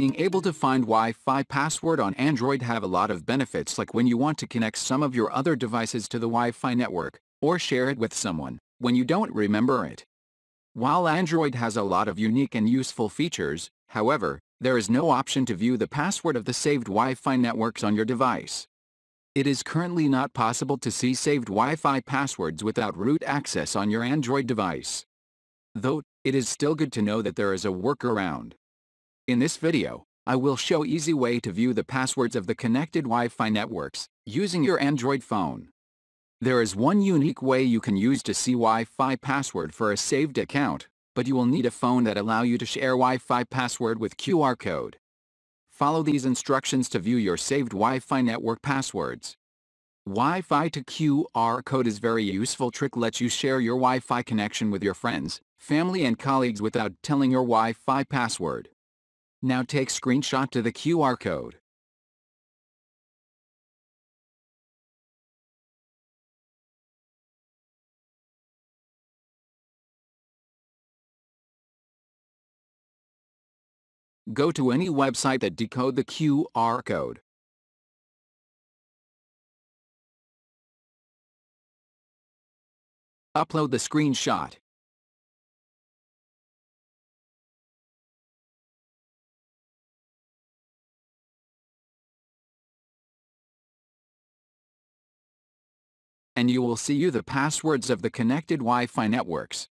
Being able to find Wi-Fi password on Android have a lot of benefits, like when you want to connect some of your other devices to the Wi-Fi network, or share it with someone, when you don't remember it. While Android has a lot of unique and useful features, however, there is no option to view the password of the saved Wi-Fi networks on your device. It is currently not possible to see saved Wi-Fi passwords without root access on your Android device. Though, it is still good to know that there is a workaround. In this video, I will show easy way to view the passwords of the connected Wi-Fi networks, using your Android phone. There is one unique way you can use to see Wi-Fi password for a saved account, but you will need a phone that allows you to share Wi-Fi password with QR code. Follow these instructions to view your saved Wi-Fi network passwords. Wi-Fi to QR code is very useful trick lets you share your Wi-Fi connection with your friends, family and colleagues without telling your Wi-Fi password. Now take screenshot to the QR code. Go to any website that decode the QR code. Upload the screenshot. And you will see the passwords of the connected Wi-Fi networks.